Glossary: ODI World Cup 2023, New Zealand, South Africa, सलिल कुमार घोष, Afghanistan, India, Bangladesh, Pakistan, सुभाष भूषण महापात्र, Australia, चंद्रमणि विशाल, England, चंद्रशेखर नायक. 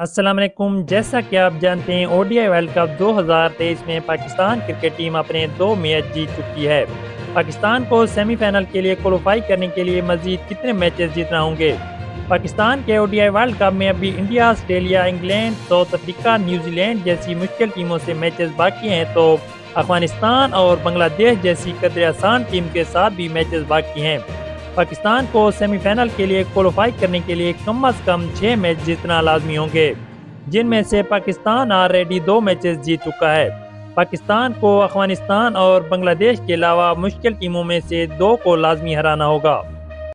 अस्सलाम वालेकुम। जैसा कि आप जानते हैं ओडीआई वर्ल्ड कप 2023 में पाकिस्तान क्रिकेट टीम अपने 2 मैच जीत चुकी है। पाकिस्तान को सेमीफाइनल के लिए क्वालिफाई करने के लिए मजीद कितने मैचेस जीतना होंगे? पाकिस्तान के ओडीआई वर्ल्ड कप में अभी India, Australia, England, South Africa, New Zealand जैसी मुश्किल टीमों से मैचेस बाकी हैं, तो अफगानिस्तान और बांग्लादेश जैसी कदर आसान टीम के साथ भी मैचेस बाकी हैं। पाकिस्तान को सेमीफाइनल के लिए क्वालिफाई करने के लिए कम से कम 6 मैच जीतना लाजमी होंगे, जिनमें से पाकिस्तान ऑलरेडी 2 मैचेस जीत चुका है। पाकिस्तान को अफगानिस्तान और बांग्लादेश के अलावा मुश्किल टीमों में से 2 को लाजमी हराना होगा।